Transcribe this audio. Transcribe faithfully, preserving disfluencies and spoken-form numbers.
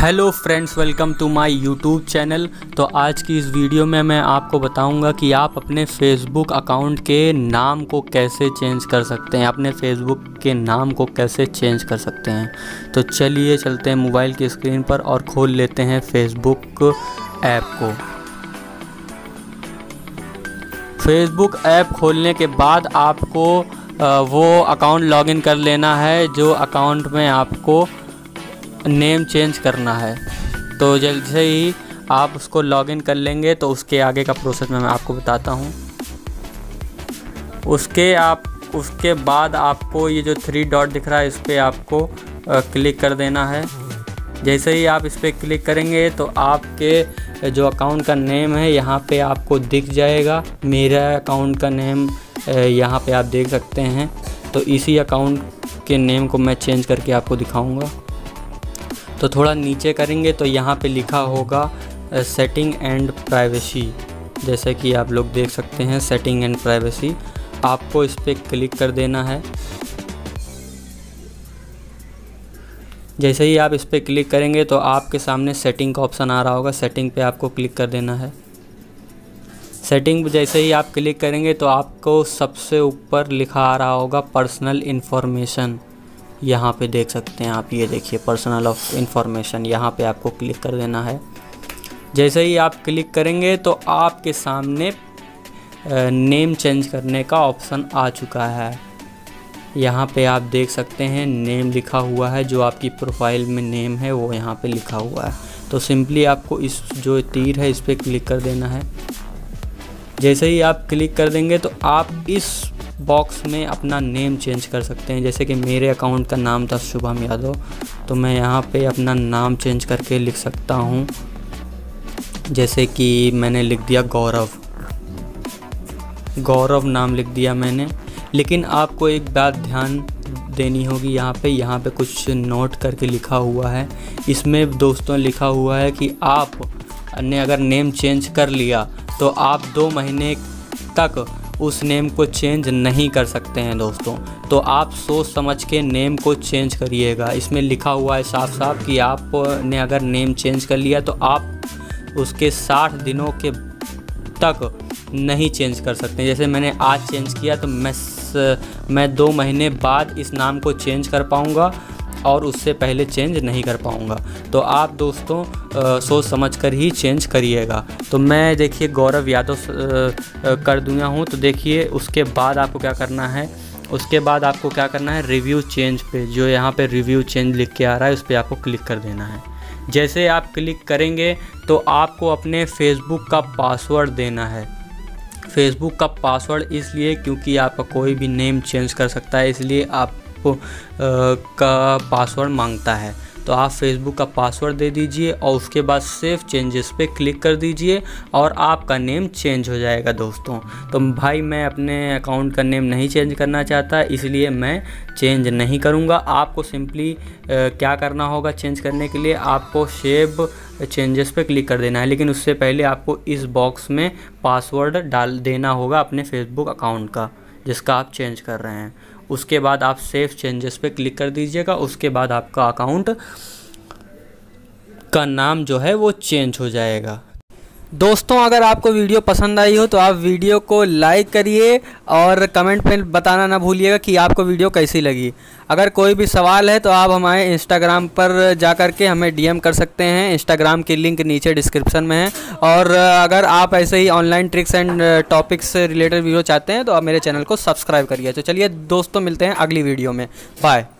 Hello friends, welcome to my YouTube channel. तो आज की इस वीडियो में मैं आपको बताऊंगा कि आप अपने फेसबुक अकाउंट के नाम को कैसे चेंज कर सकते हैं, अपने फेसबुक के नाम को कैसे चेंज कर सकते हैं। तो चलिए चलते हैं मोबाइल की स्क्रीन पर और खोल लेते हैं फेसबुक ऐप को। फेसबुक ऐप खोलने के बाद आपको वो अकाउंट लॉगिन कर लेना है जो अकाउंट में आपको नेम चेंज करना है। तो जैसे ही आप उसको लॉगिन कर लेंगे तो उसके आगे का प्रोसेस मैं आपको बताता हूँ। उसके आप उसके बाद आपको ये जो थ्री डॉट दिख रहा है इस पर आपको आ, क्लिक कर देना है। जैसे ही आप इस पर क्लिक करेंगे तो आपके जो अकाउंट का नेम है यहाँ पे आपको दिख जाएगा। मेरा अकाउंट का नेम यहाँ पे आप देख सकते हैं। तो इसी अकाउंट के नेम को मैं चेंज करके आपको दिखाऊँगा। तो थोड़ा नीचे करेंगे तो यहाँ पे लिखा होगा सेटिंग एंड प्राइवेसी, जैसे कि आप लोग देख सकते हैं सेटिंग एंड प्राइवेसी। आपको इस पर क्लिक कर देना है। जैसे ही आप इस पर क्लिक करेंगे तो आपके सामने सेटिंग का ऑप्शन आ रहा होगा। सेटिंग पे आपको क्लिक कर देना है। सेटिंग पे जैसे ही आप क्लिक करेंगे तो आपको सबसे ऊपर लिखा आ रहा होगा पर्सनल इन्फॉर्मेशन। यहाँ पे देख सकते हैं आप, ये देखिए पर्सनल ऑफ इंफॉर्मेशन, यहाँ पे आपको क्लिक कर देना है। जैसे ही आप क्लिक करेंगे तो आपके सामने नेम चेंज करने का ऑप्शन आ चुका है। यहाँ पे आप देख सकते हैं नेम लिखा हुआ है, जो आपकी प्रोफाइल में नेम है वो यहाँ पे लिखा हुआ है। तो सिंपली आपको इस जो तीर है इस पर क्लिक कर देना है। जैसे ही आप क्लिक कर देंगे तो आप इस बॉक्स में अपना नेम चेंज कर सकते हैं। जैसे कि मेरे अकाउंट का नाम था शुभम यादव, तो मैं यहाँ पे अपना नाम चेंज करके लिख सकता हूँ। जैसे कि मैंने लिख दिया गौरव, गौरव नाम लिख दिया मैंने। लेकिन आपको एक बात ध्यान देनी होगी, यहाँ पे यहाँ पे कुछ नोट करके लिखा हुआ है। इसमें दोस्तों लिखा हुआ है कि आपने अगर नेम चेंज कर लिया तो आप दो महीने तक उस नेम को चेंज नहीं कर सकते हैं दोस्तों। तो आप सोच समझ के नेम को चेंज करिएगा। इसमें लिखा हुआ है साफ साफ कि आपने अगर नेम चेंज कर लिया तो आप उसके साठ दिनों के तक नहीं चेंज कर सकते। जैसे मैंने आज चेंज किया तो मैं मैं दो महीने बाद इस नाम को चेंज कर पाऊँगा और उससे पहले चेंज नहीं कर पाऊँगा। तो आप दोस्तों आ, सोच समझ कर ही चेंज करिएगा। तो मैं देखिए गौरव यादव कर दूंगा हूँ। तो देखिए उसके बाद आपको क्या करना है, उसके बाद आपको क्या करना है रिव्यू चेंज पे, जो यहाँ पे रिव्यू चेंज लिख के आ रहा है उस पर आपको क्लिक कर देना है। जैसे आप क्लिक करेंगे तो आपको अपने फेसबुक का पासवर्ड देना है। फेसबुक का पासवर्ड इसलिए क्योंकि आपका कोई भी नेम चेंज कर सकता है, इसलिए आप का पासवर्ड मांगता है। तो आप फेसबुक का पासवर्ड दे दीजिए और उसके बाद सेव चेंजेस पे क्लिक कर दीजिए और आपका नेम चेंज हो जाएगा दोस्तों। तो भाई मैं अपने अकाउंट का नेम नहीं चेंज करना चाहता, इसलिए मैं चेंज नहीं करूँगा। आपको सिंपली क्या करना होगा चेंज करने के लिए, आपको सेव चेंजेस पे क्लिक कर देना है। लेकिन उससे पहले आपको इस बॉक्स में पासवर्ड डाल देना होगा अपने फेसबुक अकाउंट का जिसका आप चेंज कर रहे हैं। उसके बाद आप सेव चेंजेस पे क्लिक कर दीजिएगा। उसके बाद आपका अकाउंट का नाम जो है वो चेंज हो जाएगा। दोस्तों अगर आपको वीडियो पसंद आई हो तो आप वीडियो को लाइक करिए और कमेंट में बताना ना भूलिएगा कि आपको वीडियो कैसी लगी। अगर कोई भी सवाल है तो आप हमारे इंस्टाग्राम पर जा कर के हमें डीएम कर सकते हैं। इंस्टाग्राम की लिंक नीचे डिस्क्रिप्शन में है। और अगर आप ऐसे ही ऑनलाइन ट्रिक्स एंड टॉपिक्स से रिलेटेड वीडियो चाहते हैं तो आप मेरे चैनल को सब्सक्राइब करिए। तो चलिए दोस्तों मिलते हैं अगली वीडियो में, बाय।